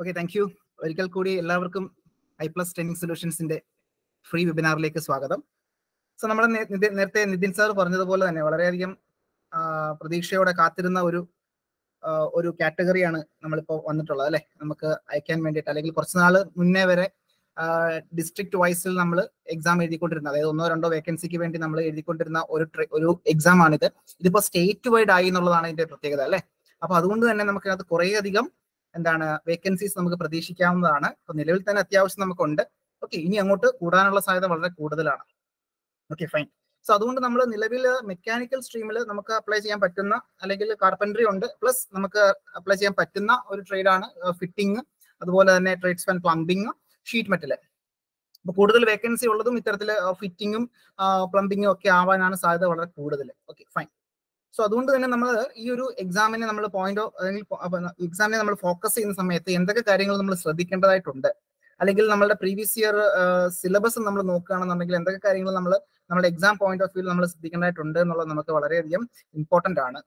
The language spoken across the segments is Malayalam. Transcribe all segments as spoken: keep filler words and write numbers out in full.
Okay, thank you. Welcome Kudi. എല്ലാവർക്കും iPlus Training Solutionsന്റെ free webinarലേക്ക് സ്വാഗതം. So നമ്മൾ നേരത്തെ നിതിൻ സാർ പറഞ്ഞതുപോലെ തന്നെ വളരെയധികം പ്രതീക്ഷയോടെ കാത്തിരുന്ന ഒരു ഒരു കാറ്റഗറിയാണ് നമ്മൾ ഇപ്പോൾ വന്നിട്ടുള്ളത് അല്ലേ? നമുക്ക് അയക്കാൻ വേണ്ടിയിട്ട് അല്ലെങ്കിൽ കുറച്ച് നാൾ മുന്നേ വരെ ഡിസ്ട്രിക്ട് വൈസിൽ നമ്മൾ എക്സാം എഴുതിക്കൊണ്ടിരുന്ന, അതായത് ഒന്നോ രണ്ടോ വേക്കൻസിക്ക് വേണ്ടി നമ്മൾ എഴുതിക്കൊണ്ടിരുന്ന ഒരു ഒരു എക്സാം ആണിത്. ഇതിപ്പോൾ സ്റ്റേറ്റ് വൈഡ് ആയി എന്നുള്ളതാണ് ഇതിന്റെ പ്രത്യേകത അല്ലേ? അപ്പൊ അതുകൊണ്ട് തന്നെ നമുക്ക് അത് കുറേയധികം എന്താണ് വേക്കൻസീസ് നമുക്ക് പ്രതീക്ഷിക്കാവുന്നതാണ്. അപ്പൊ നിലവിൽ തന്നെ അത്യാവശ്യം നമുക്കുണ്ട്. ഓക്കെ, ഇനി അങ്ങോട്ട് കൂടാനുള്ള സാധ്യത വളരെ കൂടുതലാണ്. Okay fine. സോ അതുകൊണ്ട് നമ്മൾ നിലവിൽ മെക്കാനിക്കൽ സ്ട്രീമിൽ നമുക്ക് അപ്ലൈ ചെയ്യാൻ പറ്റുന്ന, അല്ലെങ്കിൽ കാർപ്പൻട്രി ഉണ്ട്, പ്ലസ് നമുക്ക് അപ്ലൈ ചെയ്യാൻ പറ്റുന്ന ഒരു ട്രേഡാണ് ഫിറ്റിംഗ്, അതുപോലെ തന്നെ trades and plumbing, sheet metal. അപ്പൊ കൂടുതൽ വേക്കൻസി ഉള്ളതും ഇത്തരത്തില് ഫിറ്റിങ്ങും പ്ലംബിങ്ങും ഒക്കെ ആവാനാണ് സാധ്യത വളരെ കൂടുതൽ. Okay fine. സോ അതുകൊണ്ട് തന്നെ നമ്മൾ ഈ ഒരു എക്സാമിനെ നമ്മൾ പോയിന്റോ അല്ലെങ്കിൽ എക്സാമിനെ നമ്മൾ ഫോക്കസ് ചെയ്യുന്ന സമയത്ത് എന്തൊക്കെ കാര്യങ്ങൾ നമ്മൾ ശ്രദ്ധിക്കേണ്ടതായിട്ടുണ്ട്, അല്ലെങ്കിൽ നമ്മളുടെ പ്രീവിയസ് ഇയർ സിലബസ് നമ്മൾ നോക്കുകയാണെന്നുണ്ടെങ്കിൽ എന്തൊക്കെ കാര്യങ്ങൾ നമ്മൾ നമ്മുടെ എക്സാം പോയിന്റ് ഓഫ് വ്യൂ നമ്മൾ ശ്രദ്ധിക്കേണ്ടതായിട്ടുണ്ട് എന്നുള്ളത് നമുക്ക് വളരെയധികം ഇമ്പോർട്ടൻ്റ് ആണ്.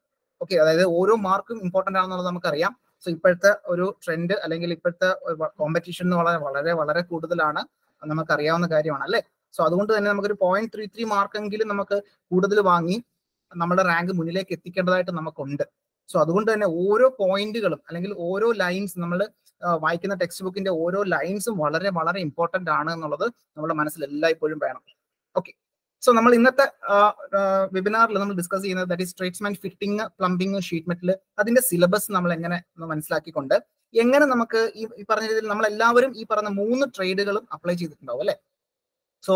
ഓക്കെ, അതായത് ഓരോ മാർക്കും ഇമ്പോർട്ടൻ്റ് ആണെന്നുള്ളത് നമുക്കറിയാം. സോ ഇപ്പോഴത്തെ ഒരു ട്രെൻഡ് അല്ലെങ്കിൽ ഇപ്പോഴത്തെ കോമ്പറ്റീഷൻ എന്ന് വളരെ വളരെ വളരെ കൂടുതലാണ്, നമുക്കറിയാവുന്ന കാര്യമാണ് അല്ലേ? സോ അതുകൊണ്ട് തന്നെ നമുക്കൊരു പോയിന്റ് ത്രീ ത്രീ മാർക്കെങ്കിലും നമുക്ക് കൂടുതൽ വാങ്ങി നമ്മുടെ റാങ്ക് മുന്നിലേക്ക് എത്തിക്കേണ്ടതായിട്ട് നമുക്കുണ്ട്. സോ അതുകൊണ്ട് തന്നെ ഓരോ പോയിന്റുകളും അല്ലെങ്കിൽ ഓരോ ലൈൻസ് നമ്മൾ വായിക്കുന്ന ടെക്സ്റ്റ് ബുക്കിന്റെ ഓരോ ലൈൻസും വളരെ വളരെ ഇമ്പോർട്ടൻ്റ് ആണ് എന്നുള്ളത് നമ്മുടെ മനസ്സിൽ എല്ലായ്പ്പോഴും വേണം. ഓക്കെ, സോ നമ്മൾ ഇന്നത്തെ വെബിനാറിൽ നമ്മൾ ഡിസ്കസ് ചെയ്യുന്നത് that is tradesman fitting, plumbing, sheet metal, അതിന്റെ സിലബസ് നമ്മൾ എങ്ങനെ മനസ്സിലാക്കിക്കൊണ്ട് എങ്ങനെ നമുക്ക് ഈ പറഞ്ഞ രീതിയിൽ നമ്മളെല്ലാവരും ഈ പറഞ്ഞ മൂന്ന് ട്രേഡുകളും അപ്ലൈ ചെയ്തിട്ടുണ്ടാവും അല്ലെ? സോ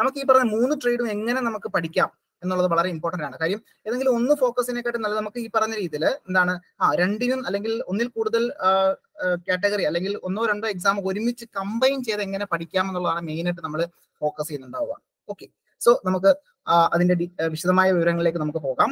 നമുക്ക് ഈ പറഞ്ഞ മൂന്ന് ട്രേഡും എങ്ങനെ നമുക്ക് പഠിക്കാം എന്നുള്ളത് വളരെ ഇമ്പോർട്ടൻ്റ് ആണ്. കാര്യം ഏതെങ്കിലും ഒന്ന് ഫോക്കസിനെക്കാട്ടും നല്ല നമുക്ക് ഈ പറഞ്ഞ രീതിയിൽ എന്താണ് ആ രണ്ടിനും അല്ലെങ്കിൽ ഒന്നിൽ കൂടുതൽ കാറ്റഗറി അല്ലെങ്കിൽ ഒന്നോ രണ്ടോ എക്സാം ഒരുമിച്ച് കമ്പൈൻ ചെയ്ത് എങ്ങനെ പഠിക്കാം എന്നുള്ളതാണ് മെയിനായിട്ട് നമ്മൾ ഫോക്കസ് ചെയ്യുന്നുണ്ടാവുക. ഓക്കെ, സോ നമുക്ക് അതിന്റെ വിശദമായ വിവരങ്ങളിലേക്ക് നമുക്ക് പോകാം.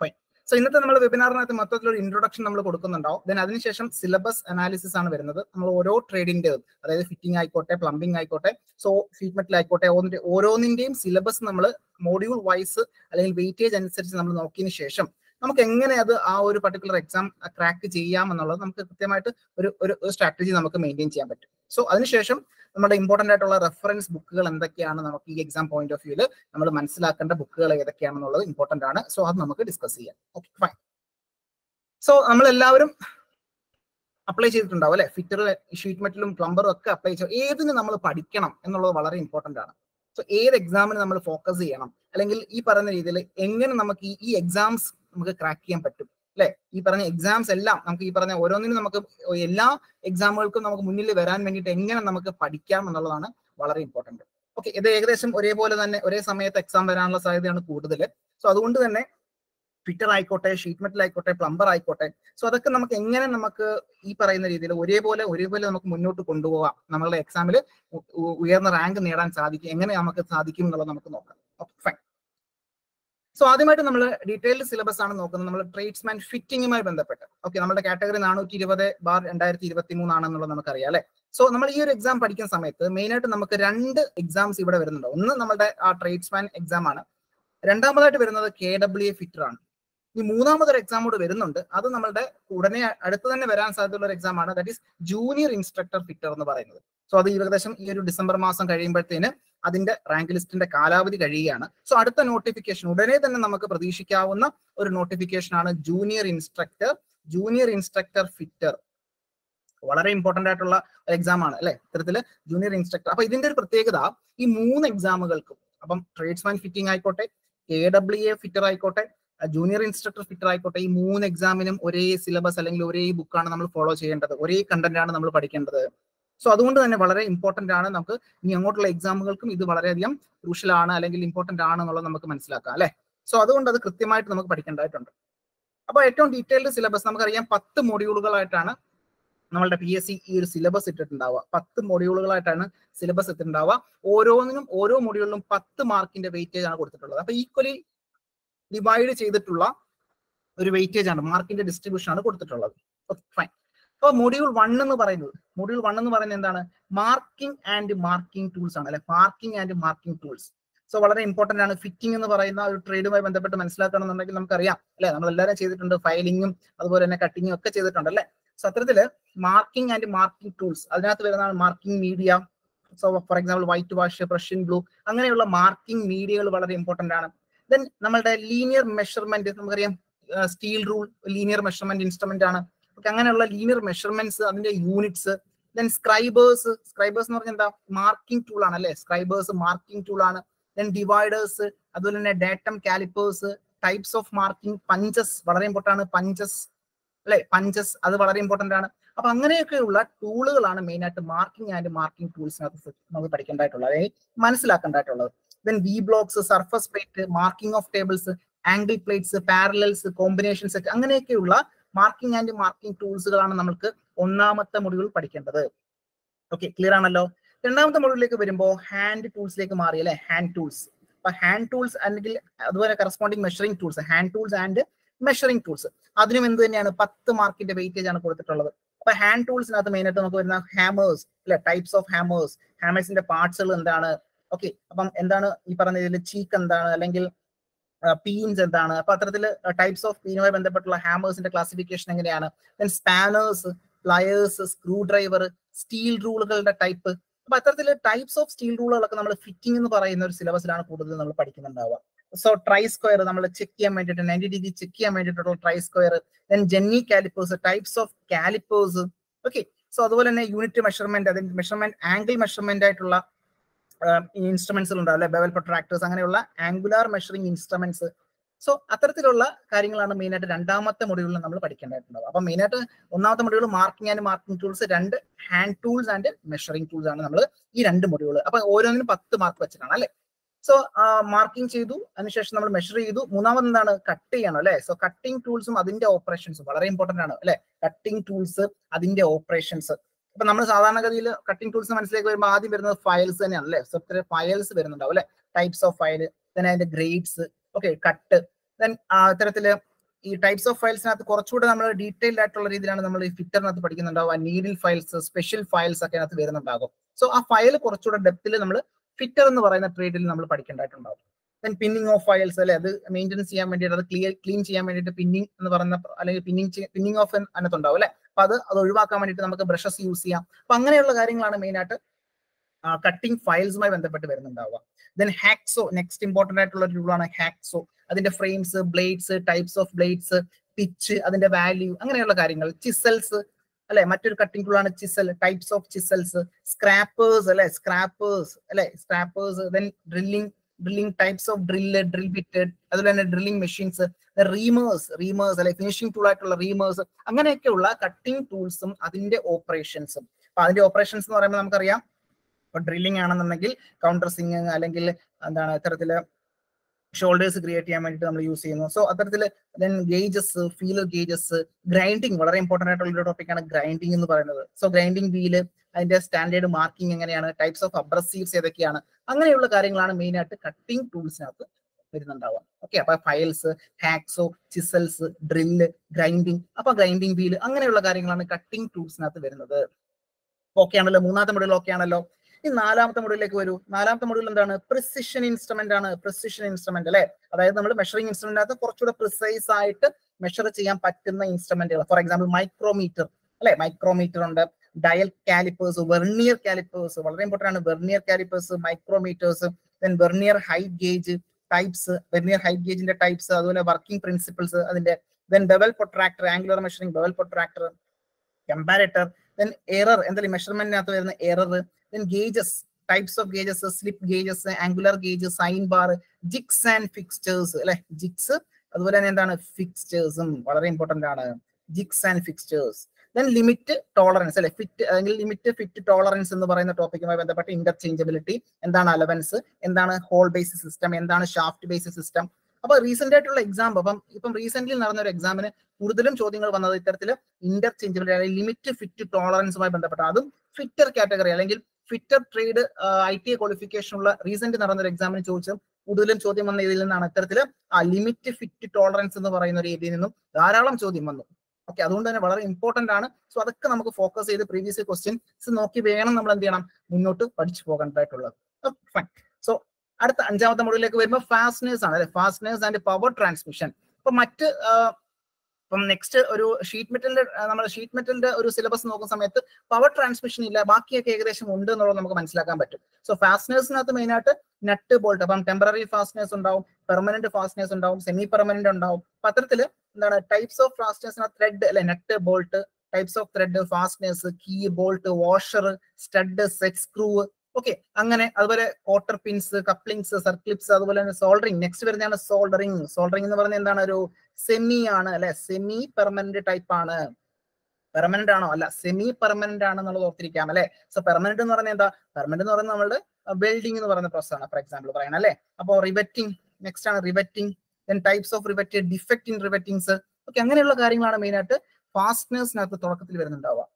ഫൈൻ. സോ ഇന്നത്തെ നമ്മൾ വെബിനാറിനകത്ത് മൊത്തത്തിലൊരു ഇൻട്രൊഡക്ഷൻ നമ്മൾ കൊടുക്കുന്നുണ്ടാവും. ദെൻ അതിനുശേഷം സിലബസ് അനാലിസിസ് ആണ് വരുന്നത്. നമ്മൾ ഓരോ ട്രേഡിന്റേതും, അതായത് ഫിറ്റിംഗ് ആയിക്കോട്ടെ, പ്ലംബിംഗ് ആയിക്കോട്ടെ, സോ ഷീറ്റ് മെറ്റൽ ആയിക്കോട്ടെ, ഓരോന്നിന്റെയും സിലബസ് നമ്മൾ മോഡ്യൂൾ വൈസ് അല്ലെങ്കിൽ വെയിറ്റേജ് അനുസരിച്ച് നമ്മൾ നോക്കിയതിനു ശേഷം നമുക്ക് എങ്ങനെ അത് ആ ഒരു പർട്ടിക്കുലർ എക്സാം ക്രാക്ക് ചെയ്യാം എന്നുള്ളത് നമുക്ക് കൃത്യമായിട്ട് ഒരു ഒരു സ്ട്രാറ്റജി നമുക്ക് മെയിൻറ്റെയിൻ ചെയ്യാൻ പറ്റും. സോ അതിനുശേഷം നമ്മുടെ ഇമ്പോർട്ടൻ്റ് ആയിട്ടുള്ള റെഫറൻസ് ബുക്കുകൾ എന്തൊക്കെയാണ്, നമുക്ക് ഈ എക്സാം പോയിന്റ് ഓഫ് വ്യൂവിൽ നമ്മൾ മനസ്സിലാക്കേണ്ട ബുക്കുകൾ ഏതൊക്കെയാണെന്നുള്ളത് ഇമ്പോർട്ടൻ്റ് ആണ്. സോ അത് നമുക്ക് ഡിസ്കസ് ചെയ്യാം. Okay fine. സോ നമ്മളെല്ലാവരും അപ്ലൈ ചെയ്തിട്ടുണ്ടാവും അല്ലെ? ഫിറ്റർ, ഷീറ്റ് മെറ്റലും പ്ലംബറും ഒക്കെ അപ്ലൈ ചെയ്തു. ഏതിന് നമ്മൾ പഠിക്കണം എന്നുള്ളത് വളരെ ഇമ്പോർട്ടൻ്റ് ആണ്. സോ ഏത് എക്സാമിന് നമ്മൾ ഫോക്കസ് ചെയ്യണം, അല്ലെങ്കിൽ ഈ പറയുന്ന രീതിയിൽ എങ്ങനെ നമുക്ക് ഈ ഈ എക്സാംസ് നമുക്ക് ക്രാക്ക് ചെയ്യാൻ പറ്റും അല്ലെ? ഈ പറഞ്ഞ എക്സാംസ് എല്ലാം നമുക്ക് ഈ പറഞ്ഞ ഓരോന്നിനും നമുക്ക് എല്ലാ എക്സാമുകൾക്കും നമുക്ക് മുന്നിൽ വരാൻ വേണ്ടിയിട്ട് എങ്ങനെ നമുക്ക് പഠിക്കാം എന്നുള്ളതാണ് വളരെ ഇമ്പോർട്ടന്റ്. ഓക്കെ, ഇത് ഏകദേശം ഒരേപോലെ തന്നെ ഒരേ സമയത്ത് എക്സാം വരാനുള്ള സാധ്യതയാണ് കൂടുതൽ. സോ അതുകൊണ്ട് തന്നെ ഫിറ്റർ ആയിക്കോട്ടെ, ഷീറ്റ് മെറ്റൽ ആയിക്കോട്ടെ, പ്ലംബർ ആയിക്കോട്ടെ, സോ അതൊക്കെ നമുക്ക് എങ്ങനെ നമുക്ക് ഈ പറയുന്ന രീതിയിൽ ഒരേപോലെ ഒരേപോലെ നമുക്ക് മുന്നോട്ട് കൊണ്ടുപോകാം, നമ്മളുടെ എക്സാമിൽ ഉയർന്ന റാങ്ക് നേടാൻ സാധിക്കും, എങ്ങനെ നമുക്ക് സാധിക്കും എന്നുള്ളത് നമുക്ക് നോക്കാം. Okay fine. സോ ആദ്യമായിട്ട് നമ്മൾ ഡീറ്റെയിൽഡ് സിലബസ് ആണ് നോക്കുന്നത്, നമ്മൾ ട്രേഡ്സ് ആൻഡ് ഫിറ്റിംഗുമായി ബന്ധപ്പെട്ട്. ഓക്കെ, നമ്മുടെ കാറ്റഗറി നാനൂറ്റി ഇരുപത് ബാർ രണ്ടായിരത്തി ഇരുപത്തി മൂന്നാണെന്നുള്ളത് നമുക്കറിയാം അല്ലെ? സോ നമ്മൾ ഈ ഒരു എക്സാം പഠിക്കുന്ന സമയത്ത് മെയിനായിട്ട് നമുക്ക് രണ്ട് എക്സാംസ് ഇവിടെ വരുന്നുണ്ട്. ഒന്ന് നമ്മുടെ ആ ട്രേഡ്സ്മാൻ എക്സാം ആണ്, രണ്ടാമതായിട്ട് വരുന്നത് കെ ഡബ്ല്യു എ ഫിറ്റർ ആണ്. ഈ മൂന്നാമതൊരു എക്സാം കൂടെ വരുന്നുണ്ട്, അത് നമ്മുടെ ഉടനെ അടുത്ത് തന്നെ വരാൻ സാധ്യതയുള്ള ഒരു എക്സാം ആണ്, that is junior instructor fitter എന്ന് പറയുന്നത്. സോ അത് ഏകദേശം ഈ ഒരു ഡിസംബർ മാസം കഴിയുമ്പോഴത്തേന് അതിന്റെ റാങ്ക് ലിസ്റ്റിന്റെ കാലാവധി കഴിയുകയാണ്. സോ അടുത്ത നോട്ടിഫിക്കേഷൻ ഉടനെ തന്നെ നമുക്ക് പ്രതീക്ഷിക്കാവുന്ന ഒരു നോട്ടിഫിക്കേഷൻ ആണ് junior instructor, junior instructor fitter. വളരെ ഇമ്പോർട്ടന്റ് ആയിട്ടുള്ള ഒരു എക്സാം ആണ് അല്ലെ? ഇത്തരത്തില് ജൂനിയർ ഇൻസ്ട്രക്ടർ. അപ്പൊ ഇതിന്റെ ഒരു പ്രത്യേകത ഈ മൂന്ന് എക്സാമുകൾക്കും, അപ്പം ട്രേഡ്സ്മാൻ ഫിറ്റിംഗ് ആയിക്കോട്ടെ, കെ ഡബ്ല്യു എ ഫിറ്റർ ആയിക്കോട്ടെ, ജൂനിയർ ഇൻസ്ട്രക്ടർ ഫിറ്റർ ആയിക്കോട്ടെ, ഈ മൂന്ന് എക്സാമിനും ഒരേ സിലബസ് അല്ലെങ്കിൽ ഒരേ ബുക്കാണ് നമ്മൾ ഫോളോ ചെയ്യേണ്ടത്, ഒരേ കണ്ടന്റ് ആണ് നമ്മൾ പഠിക്കേണ്ടത്. സോ അതുകൊണ്ട് തന്നെ വളരെ ഇമ്പോർട്ടന്റ് ആണ്. നമുക്ക് ഇനി അങ്ങോട്ടുള്ള എക്സാമുകൾക്കും ഇത് വളരെയധികം ക്രൂഷ്യൽ ആണ് അല്ലെങ്കിൽ ഇമ്പോർട്ടന്റ് ആണ് എന്നുള്ളത് നമുക്ക് മനസ്സിലാക്കാം അല്ലെ? സോ അതുകൊണ്ട് അത് കൃത്യമായിട്ട് നമുക്ക് പഠിക്കേണ്ടതായിട്ടുണ്ട്. അപ്പൊ ഏറ്റവും ഡീറ്റെയിൽഡ് സിലബസ് നമുക്കറിയാം, പത്ത് മോഡ്യൂളുകളായിട്ടാണ് നമ്മളുടെ പി എസ് സി ഈ ഒരു സിലബസ് ഇട്ടിട്ടുണ്ടാവുക. പത്ത് മോഡ്യൂളുകളായിട്ടാണ് സിലബസ് ഇട്ടിട്ടുണ്ടാവുക. ഓരോന്നിനും ഓരോ മോഡ്യൂളിലും പത്ത് മാർക്കിന്റെ വെയിറ്റേജ് ആണ് കൊടുത്തിട്ടുള്ളത്. അപ്പൊ ഈക്വലി ഡിവൈഡ് ചെയ്തിട്ടുള്ള ഒരു വെയിറ്റേജ് ആണ്, മാർക്കിന്റെ ഡിസ്ട്രിബ്യൂഷൻ ആണ് കൊടുത്തിട്ടുള്ളത്. Okay fine. അപ്പൊ മോഡ്യൂൾ വൺ എന്ന് പറയുന്നത് മോഡ്യൂൾ വൺ എന്ന് പറയുന്നത് എന്താണ്? മാർക്കിംഗ് ആൻഡ് മാർക്കിംഗ് ടൂൾസ് ആണ് അല്ലെ? Marking and marking tools. So വളരെ ഇമ്പോർട്ടന്റ് ആണ്. ഫിറ്റിംഗ് എന്ന് പറയുന്ന ഒരു ട്രേഡുമായി ബന്ധപ്പെട്ട് മനസ്സിലാക്കണം എന്നുണ്ടെങ്കിൽ നമുക്കറിയാം അല്ലെ? നമ്മൾ എല്ലാവരും ചെയ്തിട്ടുണ്ട്, ഫൈലിങ്ങും അതുപോലെ തന്നെ കട്ടിങ്ങും ഒക്കെ ചെയ്തിട്ടുണ്ട് അല്ലെ? Satratile, marking and marking tools. Alnath marking media. So, for example, whitewash, Russian blue. Anganella marking media will be important. Then Namalda linear measurement is steel rule, linear measurement instrument. Linear measurements are units. Then scribers, scribers are marking tool, scribers marking tool. Then dividers, datum calipers, types of marking, punches, very important punches, like punches, other very important. Tool main at marking and marking tools. Then V blocks, surface plate, marking of tables, angle plates, parallels, combinations, marking and marking tools. Okay, clear analog. Then now the model hand tools like Maria, hand tools. But hand tools and corresponding measuring tools, hand tools and measuring tools. That's why we have ten market weightage. But hand tools are the main hammers, types of hammers, hammers in the parts. Okay, cheek and pins and types of pin, hammers in the classification. Then spanners, pliers, screwdriver, steel rule type. But types of steel rule fitting in the syllabus. So tri square, check ninety degree check tri square. Then Jenny calipers, types of calipers. Okay, so other unit measurement, measurement angle measurement. Uh, instruments bevel protractors, angular measuring instruments. So atharthilulla karyangalana main aayittu randamathe module il nammal padikkanayittundu. Appo main aayittu onnatha module marking and marking tools, rendu hand tools and measuring tools aanu nammal ee rendu module. Appo oronnu ten mark vechana alle. So uh, marking cheedu anishesham nammal measure cheedu moonavathu endana cut cheyano alle. So cutting tools um adinte operations valare important aanu alle. Cutting tools adinte operations. But number of cutting tools and files and so files types of file, then the grades, okay, cut. Then uh types of files detailed fitter needle files, special files. So a file depth fitter in the trade. Then pinning of files, maintenance clear clean pinning pinning pinning of an brushes use cutting files. Then hacksaw, next important rule on hacksaw. Adinte frames, blades, types of blades, pitch, adinte value, chisels, material cutting tool on chisel, types of chisels, scrappers, scrappers, scrappers, then drilling, drilling types of drill, drill bit, drilling machines. Reamers, reamers, like finishing tool, reamers. Angane cutting tools, adinde operations. Adinde operations nu parayumbo namukku ariyam drilling aanennengil counter singing allengil endana itharathile shoulders create cheyan venditte nammal use cheyunu. So atharathile then gauges, feeler gauges, grinding valare important aayittulla topic aanu grinding ennu parayunnathu. So grinding wheel, adinde standard marking enganeyana, types of abrasives edakkiyana, anganeyulla karyangalana main aayittu cutting tools nathu. Okay, files, hacks, chisels, drill, grinding, grinding wheel, cutting tools. Okay, module, module, precision instrument, precision instrument. Measuring instrument precise measure instrument. For example, micrometer, micrometer, dial calipers, vernier calipers, vernier calipers, micrometers, then vernier height gauge. Types, vernier height gauge in the types, working principles, then bevel protractor, angular measuring, bevel protractor, comparator, then error, and the measurement error, then gauges, types of gauges, slip gauges, angular gauges, sign bar, jigs and fixtures, like jigs, fixtures, very important, jigs and fixtures. Then limit tolerance, like fit, uh, limit fit tolerance in the topic, but interchangeability, and then allowance, and then hole based system, and then shaft based system. About recent exam, recently another exam, Urdulam Choding of another interchangeability, limit fit tolerance by Bandapatadum, fitter category, fitter trade, uh, I T qualification, recent another exam in Chodum, Urdulam Chodiman Ilan and limit fit tolerance in the Varana, Daralam Chodiman. Okay, that's very important. So, that's why we focus on the previous question. So, we will fine. So, fasteners and power transmission. So, From next sheet metal, our sheet metal syllabus power transmission illa baaki ekadesham undu ennallo namukku manasilakkan pattum. So fasteners nathu main aayittu nut bolt appam temporary fasteners undavum, permanent fasteners undavum, semi permanent undavum. Patrathile endana types of fasteners na thread alle nut bolt, types of thread fasteners, key bolt, washer, stud, set screw. Okay, angane aduvare quarter pins, couplings, circlips, aduvale soldering. Next varana soldering. Soldering ennu parna endana oru semi aanu alle semi permanent type aanu. Permanent aano alla semi permanent aanu nallu orthirikam alle. So permanent ennu parna enda? Permanent ennu parna nammude welding ennu parna process aanu for example parayana alle. Appo riveting next aanu riveting, then types of riveting, defect in rivetings. Okay, angane ulla karyangalana main aayittu fasteners nathu thorathil varunundava.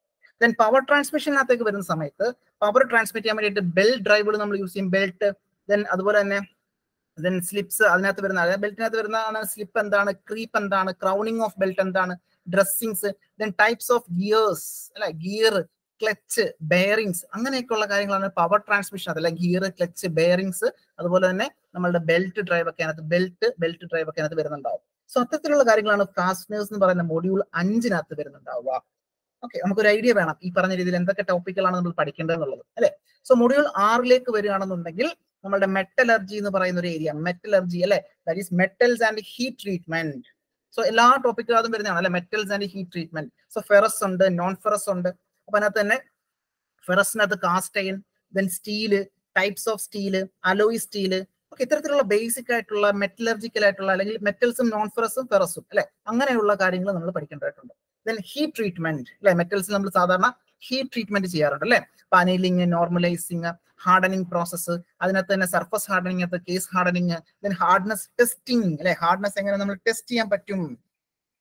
Then power transmission nathu varunna samayathu power transmit ചെയ്യാൻ വേണ്ടിയിട്ട് ബെൽറ്റ് ഡ്രൈവുകൾ നമ്മൾ യൂസ് ചെയ്യും. ബെൽറ്റ് ദെൻ അതുപോലെ തന്നെ ദെൻ സ്ലിപ്സ് അതിനകത്ത് വരുന്ന ബെൽറ്റിനകത്ത് വരുന്ന സ്ലിപ്പ് എന്താണ്, ക്രീപ്പ് എന്താണ്, ക്രൗണിങ് ഓഫ് ബെൽറ്റ് എന്താണ്, dressings, then types of gears അല്ലെ, ഗിയർ, ക്ലച്ച്, ബെയറിങ്സ്, അങ്ങനെയൊക്കെയുള്ള കാര്യങ്ങളാണ് പവർ ട്രാൻസ്മിഷൻ. അതല്ല ഗിയർ, ക്ലച്ച്, ബെയറിങ്സ്, അതുപോലെ തന്നെ നമ്മളുടെ ബെൽറ്റ് ഡ്രൈവ് ഒക്കെ അതിനകത്ത് ബെൽറ്റ് ബെൽറ്റ് ഡ്രൈവ് ഒക്കെ അതിനകത്ത് വരുന്നുണ്ടാവും. സോ അത്തരത്തിലുള്ള കാര്യങ്ങളാണ് ഫാസ്റ്റനേഴ്സ് എന്ന് പറയുന്ന മൊഡ്യൂൾ അഞ്ചിനകത്ത് വരുന്നുണ്ടാവുക. ഓക്കെ, നമുക്കൊരു ഐഡിയ വേണം ഈ പറഞ്ഞ രീതിയിൽ എന്തൊക്കെ ടോപ്പിക്കുകളാണ് നമ്മൾ പഠിക്കേണ്ടതെന്നുള്ളത് അല്ലെ. സോ മൊഡ്യൂൾ ആറിലേക്ക് വരികയാണെന്നുണ്ടെങ്കിൽ നമ്മളുടെ മെറ്റലർജി എന്ന് പറയുന്ന ഒരു ഏരിയ, മെറ്റലർജി അല്ലെ, that is metals and heat treatment. So എല്ലാ ടോപ്പിക്കുകളും വരുന്നതാണ് അല്ലെ, metals and heat treatment. So ferrous ഉണ്ട്, നോൺ ഫെറസ് ഉണ്ട്. അപ്പൊ അതിനകത്ത് തന്നെ ഫെറസിനകത്ത് cast iron, then steel, types of steel, alloy steel. Okay, ഇത്തരത്തിലുള്ള ബേസിക് ആയിട്ടുള്ള മെറ്റലർജിക്കൽ ആയിട്ടുള്ള അല്ലെങ്കിൽ മെറ്റൽസും നോൺ ഫെറസും ഫെറസും അല്ലെ, അങ്ങനെയുള്ള കാര്യങ്ങൾ നമ്മൾ പഠിക്കേണ്ടതായിട്ടുണ്ട്. Then heat treatment അല്ലെ, മെറ്റൽസ് നമ്മൾ സാധാരണ ഹീറ്റ് ട്രീറ്റ്മെന്റ് ചെയ്യാറുണ്ട് അല്ലെ. പാനലിങ്, നോർമലൈസിങ്, ഹാർഡനിങ് പ്രോസസ്, അതിനകത്ത് തന്നെ surface hardening, case hardening, then hardness testing അല്ലെ, ഹാർഡ്നെസ് എങ്ങനെ നമ്മൾ ടെസ്റ്റ് ചെയ്യാൻ പറ്റും,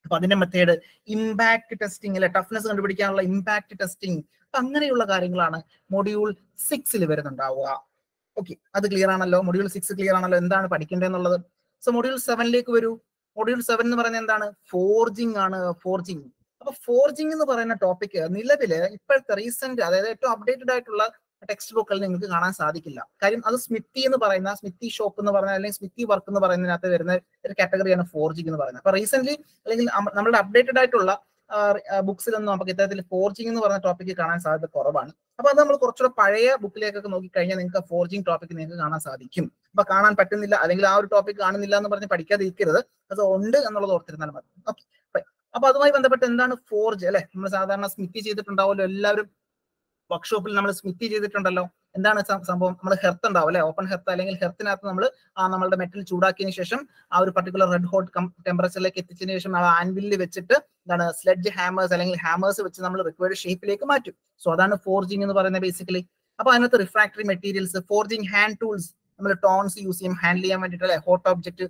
അപ്പൊ അതിന്റെ മെത്തേഡ്, ഇമ്പാക്ട് ടെസ്റ്റിംഗ് അല്ലെ, ടഫ്നെസ് കണ്ടുപിടിക്കാനുള്ള ഇമ്പാക്ട് ടെസ്റ്റിംഗ്. അപ്പൊ അങ്ങനെയുള്ള കാര്യങ്ങളാണ് മൊഡ്യൂൾ സിക്സിൽ വരുന്നുണ്ടാവുക. ഓക്കെ, അത് ക്ലിയർ ആണല്ലോ, മൊഡ്യൂൾ സിക്സ് ക്ലിയർ ആണല്ലോ എന്താണ് പഠിക്കേണ്ടതെന്നുള്ളത്. സോ മൊഡ്യൂൾ സെവനിലേക്ക് വരൂ. മൊഡ്യൂൾ സെവൻ എന്ന് പറയുന്നത് എന്താണ്? ഫോർജിങ് ആണ്, ഫോർജിങ്. അപ്പൊ ഫോർജിങ് എന്ന് പറയുന്ന ടോപ്പിക് നിലവില് ഇപ്പോഴത്തെ റീസെന്റ്, അതായത് ഏറ്റവും അപ്ഡേറ്റഡ് ആയിട്ടുള്ള ടെക്സ്റ്റ് ബുക്കുകൾ നിങ്ങൾക്ക് കാണാൻ സാധിക്കില്ല. കാര്യം അത് സ്മിത്തി എന്ന് പറയുന്ന സ്മിത്തി ഷോപ്പ് എന്ന് പറഞ്ഞ അല്ലെങ്കിൽ സ്മിത്തി വർക്ക് എന്ന് പറയുന്നതിനകത്ത് വരുന്ന ഒരു കാറ്റഗറിയാണ് ഫോർജിങ് എന്ന് പറയുന്നത്. അപ്പൊ റീസെന്റ് അല്ലെങ്കിൽ നമ്മുടെ അപ്ഡേറ്റഡ് ആയിട്ടുള്ള ബുക്സിലൊന്നും നമുക്ക് ഇത്തരത്തിൽ ഫോർജിങ് എന്ന് പറയുന്ന ടോപ്പിക്ക് കാണാൻ സാധ്യത കുറവാണ്. അപ്പൊ അത് നമ്മൾ കുറച്ചുകൂടെ പഴയ ബുക്കിലേക്കൊക്കെ നോക്കിക്കഴിഞ്ഞാൽ നിങ്ങൾക്ക് ആ ഫോർജിങ് ടോപ്പിക്ക് നിങ്ങൾക്ക് കാണാൻ സാധിക്കും. അപ്പൊ കാണാൻ പറ്റുന്നില്ല അല്ലെങ്കിൽ ആ ഒരു ടോപ്പിക് കാണുന്നില്ല എന്ന് പറഞ്ഞ് പഠിക്കാതിരിക്കരുത്, അത് ഉണ്ട് എന്നുള്ളത് ഓർത്തിരുന്നാൽ മതി. ഓക്കെ, അപ്പൊ അതുമായി ബന്ധപ്പെട്ട് എന്താണ് ഫോർജ് അല്ലെ? നമ്മൾ സാധാരണ സ്മിത്തി ചെയ്തിട്ടുണ്ടാവുമല്ലോ, എല്ലാവരും വർക്ക്ഷോപ്പിൽ നമ്മൾ സ്മിത്തി ചെയ്തിട്ടുണ്ടല്ലോ. എന്താണ് സംഭവം? നമ്മൾ ഹെർത്ത് ഉണ്ടാവും അല്ലെ, ഓപ്പൺ ഹെർത്ത് അല്ലെങ്കിൽ ഹെർത്തിനകത്ത് നമ്മൾ ആ നമ്മളുടെ മെറ്റൽ ചൂടാക്കിയതിനു ശേഷം ആ ഒരു പർട്ടിക്കുലർ റെഡ് ഹോട്ട് ടെമ്പറേച്ചറിലേക്ക് എത്തിച്ചതിനു ശേഷം ആ ആൻവില്ല് വെച്ചിട്ട് എന്താണ് സ്ലെഡ്ജ് ഹാമേഴ്സ് അല്ലെങ്കിൽ ഹാമേഴ്സ് വെച്ച് നമ്മൾ റിക്വയർഡ് ഷേപ്പിലേക്ക് മാറ്റും. സോ അതാണ് ഫോർജിങ് എന്ന് പറയുന്നത് ബേസിക്കലി. അപ്പൊ അതിനകത്ത് refractory materials, forging hand tools, നമ്മൾ ടോൺസ് യൂസ് ചെയ്യും ഹാൻഡിൽ ചെയ്യാൻ വേണ്ടിയിട്ട് അല്ലെ, ഹോട്ട് ഓബ്ജക്ട്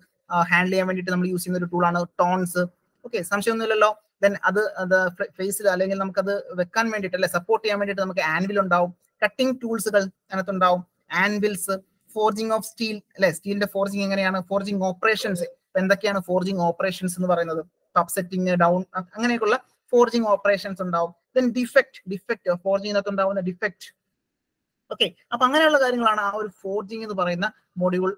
ഹാൻഡിൽ ചെയ്യാൻ വേണ്ടിയിട്ട് നമ്മൾ യൂസ് ചെയ്യുന്ന ഒരു ടൂളാണ് ടോൺസ്. ഓക്കെ, സംശയമൊന്നുമില്ലല്ലോ. ദെൻ അത് ഫേസിൽ അല്ലെങ്കിൽ നമുക്കത് വെക്കാൻ വേണ്ടിയിട്ട് അല്ലെ സപ്പോർട്ട് ചെയ്യാൻ വേണ്ടിയിട്ട് നമുക്ക് ആൻവിൽ ഉണ്ടാവും. കട്ടിംഗ് ടൂൾസുകൾ അതിനകത്തുണ്ടാവും, ആൻവിൽസ്. ഫോർജിങ് ഓഫ് സ്റ്റീൽ അല്ലെ, സ്റ്റീലിന്റെ ഫോർജിങ് എങ്ങനെയാണ്, ഫോർജിങ് ഓപ്പറേഷൻസ് എന്തൊക്കെയാണ്, ഫോർജിങ് ഓപ്പറേഷൻസ് എന്ന് പറയുന്നത് അപ്സെറ്റിംഗ്, ഡൗൺ, അങ്ങനെയൊക്കെയുള്ള ഫോർജിങ് ഓപ്പറേഷൻസ് ഉണ്ടാവും. ദെൻ ഡിഫെക്ട്, ഡിഫെക്ട് ഫോർജിങ്ങിനകത്ത് ഉണ്ടാവുന്ന ഡിഫെക്ട്. ഓക്കെ, അപ്പൊ അങ്ങനെയുള്ള കാര്യങ്ങളാണ് ആ ഒരു ഫോർജിങ് എന്ന് പറയുന്ന മൊഡ്യൂൾ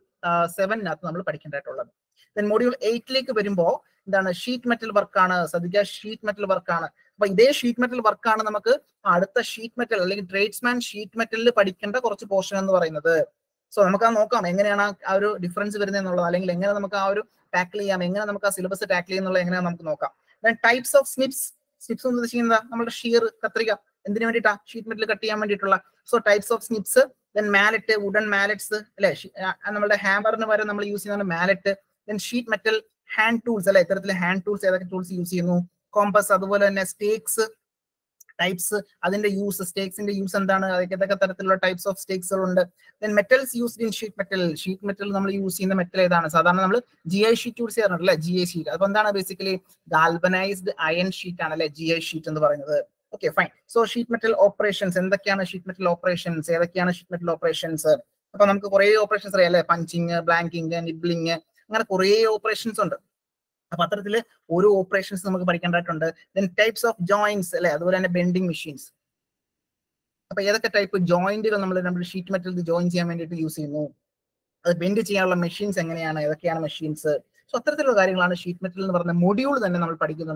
സെവനിനകത്ത് നമ്മൾ പഠിക്കേണ്ടതായിട്ടുള്ളത്. ദെൻ മൊഡ്യൂൾ എയ്റ്റിലേക്ക് വരുമ്പോൾ എന്താണ്? ഷീറ്റ് മെറ്റൽ വർക്കാണ്. ശ്രദ്ധിക്കുക, ഷീറ്റ് മെറ്റൽ വർക്കാണ്. അപ്പൊ ഇതേ ഷീറ്റ് മെറ്റൽ വർക്കാണ് നമുക്ക് അടുത്ത ഷീറ്റ് മെറ്റൽ അല്ലെങ്കിൽ ട്രേഡ്സ്മാൻ ഷീറ്റ് മെറ്റലിൽ പഠിക്കേണ്ട കുറച്ച് പോർഷൻ എന്ന് പറയുന്നത്. സോ നമുക്ക് ആ നോക്കാം എങ്ങനെയാണ് ആ ഒരു ഡിഫറൻസ് വരുന്നത് എന്നുള്ളത്, അല്ലെങ്കിൽ എങ്ങനെ നമുക്ക് ആ ഒരു ടാക്കിൾ ചെയ്യാം, എങ്ങനെ നമുക്ക് ആ സിലബസ് ടാക്കിൾ ചെയ്യുന്നുള്ള എങ്ങനെയാണ് നമുക്ക് നോക്കാം. ടൈപ്സ് ഓഫ് സ്നിപ്സ്, സ്നിപ്സ് എന്ന് ഉദ്ദേശിക്കുന്നത് നമ്മുടെ ഷീർ, കത്രിക, എന്തിനു വേണ്ടിയിട്ടാ? ഷീറ്റ് മെറ്റൽ കട്ട് ചെയ്യാൻ വേണ്ടിയിട്ടുള്ള. So types of snips. Then mallet, wooden mallets അല്ലെ, നമ്മുടെ ഹാമറിന് വരെ നമ്മൾ യൂസ് ചെയ്യുന്ന mallet. Then sheet metal hand tools അല്ലെ, ഇത്തരത്തിലെ ഹാൻഡ് ടൂൾസ് ഏതൊക്കെ ടൂൾസ് യൂസ് ചെയ്യുന്നു, കോമ്പസ്, അതുപോലെ തന്നെ സ്റ്റേക്സ് ടൈപ്സ്, അതിന്റെ യൂസ്, സ്റ്റേക്സിന്റെ യൂസ് എന്താണ്, ഏതൊക്കെ തരത്തിലുള്ള ടൈപ്സ് ഓഫ് സ്റ്റേക്സുകൾ ഉണ്ട്. Then metals used in sheet metal, sheet metal നമ്മൾ യൂസ് ചെയ്യുന്ന മെറ്റൽ ഏതാണ്? സാധാരണ നമ്മൾ ജി ഐ ഷീറ്റ് യൂസ് ചെയ്യാറുണ്ട് അല്ലെ, ജി ഐ ഷീറ്റ്. അപ്പൊ എന്താണ് ബേസിക്കലി? ഗാൽവനൈസ്ഡ് അയൺ ഷീറ്റ് ആണ് അല്ലെ ജി ഐ ഷീറ്റ് എന്ന് പറയുന്നത്. Okay, fine. So sheet metal operations എന്തൊക്കെയാണ്? ഷീറ്റ് മെറ്റൽ ഓപ്പറേഷൻസ് ഏതൊക്കെയാണ്? ഷീറ്റ് മെറ്റൽ ഓപ്പറേഷൻസ് അപ്പൊ നമുക്ക് കുറെ ഓപ്പറേഷൻസ് അറിയാം അല്ലെ, പഞ്ചിങ്, ബ്ലാങ്കിങ്, നിബ്ലിങ്, അങ്ങനെ കുറേ ഓപ്പറേഷൻസ് ഉണ്ട്. അപ്പൊ അത്തരത്തില് ഓരോ ഓപ്പറേഷൻസ് നമുക്ക് പഠിക്കേണ്ടതായിട്ടുണ്ട്. ദെൻ ടൈപ്സ് ഓഫ് ജോയിന്റ്സ് അല്ലെ, അതുപോലെ തന്നെ ബെൻഡിങ് മെഷീൻസ്. അപ്പൊ ഏതൊക്കെ ടൈപ്പ് ജോയിന്റുകൾ നമ്മൾ നമ്മുടെ ഷീറ്റ് മെറ്റൽ ജോയിൻ ചെയ്യാൻ വേണ്ടിയിട്ട് യൂസ് ചെയ്യുന്നു, അത് ബെൻഡ് ചെയ്യാനുള്ള മെഷീൻസ് എങ്ങനെയാണ്, ഏതൊക്കെയാണ് machines. So, that's the sheet metal module than number particular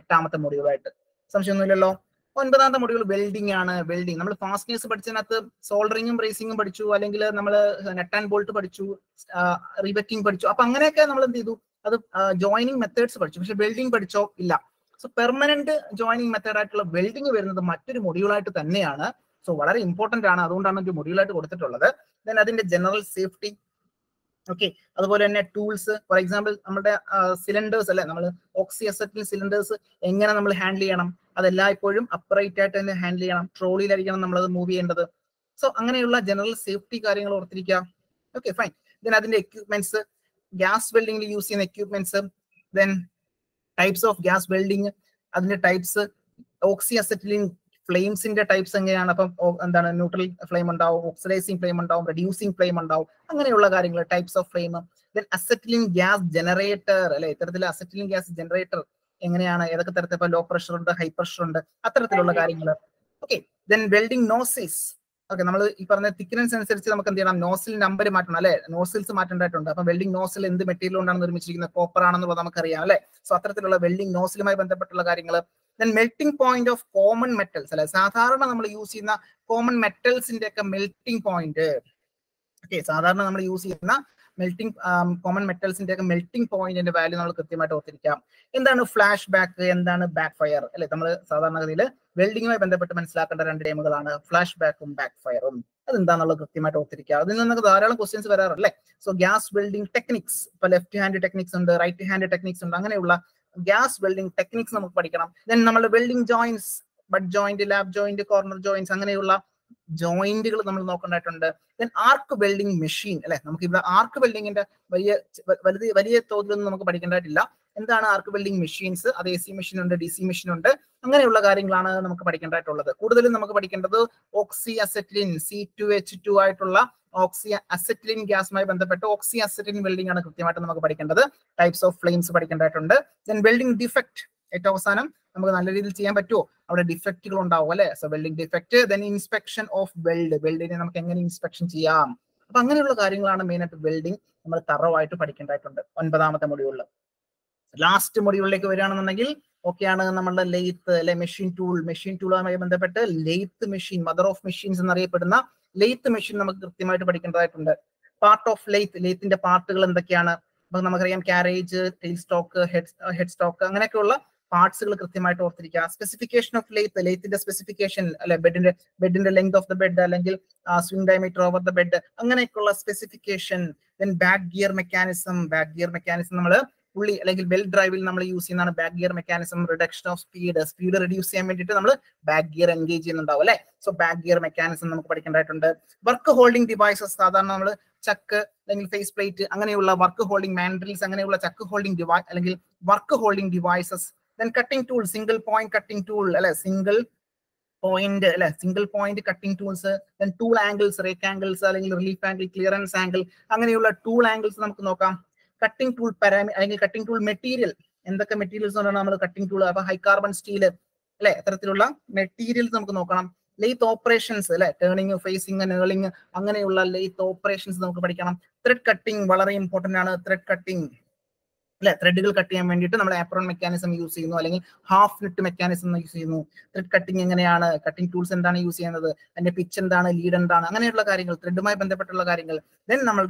etamata module right. Some shunillo on the module welding and welding. Number fastness, but in at the soldering and bracing, but it's angular number net and bolt, but it's uh rebaking, but it's Panganaka other joining methods, but welding, but it's illa. So, permanent joining method at welding where the material module to the neana. So, what are important ana don't another module to go to the then I think the general safety. Okay, other tools, for example, uh, cylinders, oxyacetylene cylinders, engan handle, other lipoium, upright at and handle, trolley, another movie and other. So, Angana general safety carrying or three. Okay, fine. Then I think the equipments, gas welding using equipments, then types of gas welding, other types, oxyacetylene flames in the types and the neutral flame and oxidizing flame and reducing flame and types of flame. Then acetylene gas generator, acetylene gas generator, low pressure, high pressure. Okay, then welding nozzles. Okay, now thickness and nozzle number, nozzles welding nozzle in the material copper. So welding nozzle. Then melting point of common metals. Sadharana use in the common metals in the melting point. Okay, sadharana use in the melting um, common metals in the melting point and the value of the and then a flashback and then a backfire. Sadharana welding by Bendapatamans lack under and flashback and backfire. Then the questions were like so gas welding techniques, left-handed techniques and the right-handed techniques and gas welding techniques. Then nammal welding joints, butt joint, lap joint, corner joints, joint. Then arc welding machine. Arc welding and arc welding machines, A C machine and D C machine under Kudal oxyacetylene C two H two oxyacetylene gas may bandhappettu oxyacetylene welding aanu krithyamayitte namukku padikkandathu types of flames padikkandattunde then welding defect etto avasanam namukku nalla reethil cheyan pattuo avade defectgal undavum alle so welding defect then inspection of weld welding ne namukku engane inspection cheyam appo anganeyulla karyangalaanu main aayittu welding nammal tharavaayittu padikkandattunde nine-amathe module last module like varayanennengil okay aanu nammude lathe alle machine tool machine tool may bandhappettu lathe machine mother of machines ennu ariyappettuna lathe machine part of lathe, lathe in the particle and the Kiana, Banamagram carriage, tailstock, head uh, headstock, Anganacola, parts specification of lathe, lathe in the specification, bed in the bed in the length of the bed, the uh, swing diameter over the bed, Anganacola specification, then back gear mechanism, back gear mechanism, like belt drive will use in a back gear mechanism, reduction of speed, speed reducing back gear engage in the so back gear mechanism work holding devices, chuck, face plate, work holding mandrels, chuck holding device, work holding devices, then cutting tool, single point cutting tool, single point, single point cutting tools, then tool angles, rake angles, relief angle, clearance angle, tool angles. Cutting tool parameter, cutting tool material. And the materials on a cutting tool, high carbon steel, materials, lathe operations, turning, facing, and knurling, lathe operations, thread cutting, very important thread cutting. Threadical cutting and apron mechanism use half knit mechanism use thread cutting cutting tools and use another and a pitch and lead and thread my bandapatalaringle. Then number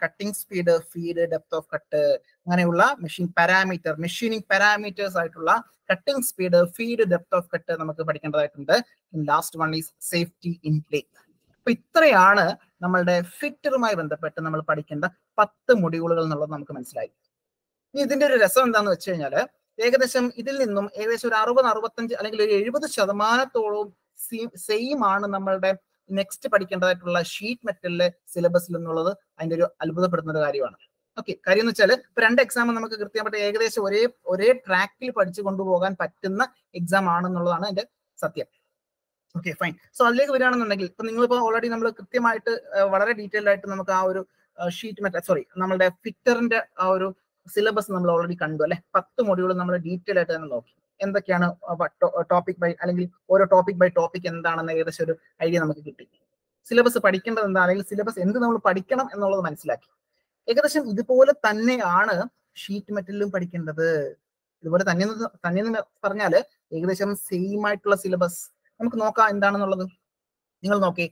cutting speed, feed, depth of cut, machine parameter, machining parameters, cutting speed, feed, depth of cut, and last one is safety in play. Pitrayana Namalda fitter my bandapatanamal padikenda, pat the module number slide. This is the reason that we change it. Take the same idillinum, Avasu Araban Arabatan, Allegra, the Shadamana Toro, same on number next particular sheet metal syllabus Lunola and Albuda Perna. Okay, Karino Chelle, Prand exam on the Agres or a track particular patina exam on Nolana and Satya. Okay, fine. So I'll take already number what a detailed item our sheet metal. Sorry, number fitter and our syllabus number already can do module detail at an look in the can topic by or a topic by topic and the idea syllabus particular and the syllabus in the particular and all the man's lack. ഏകദേശം ഇതുപോലെ തന്നെയാണ് ഷീറ്റ് മെറ്റലിലും പഠിക്കേണ്ടത്. ഇതുപോലെ തന്നെ തന്നെയെന്ന് പറഞ്ഞാൽ ഏകദേശം സെയിം ആയിട്ടുള്ള സിലബസ് നമുക്ക് നോക്കാം എന്താണെന്നുള്ളത്. നിങ്ങൾ നോക്കി